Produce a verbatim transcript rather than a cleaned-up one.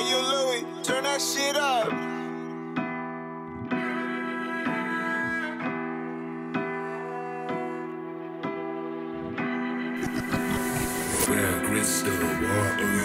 Hey, you Louis, turn that shit up. Crystal water.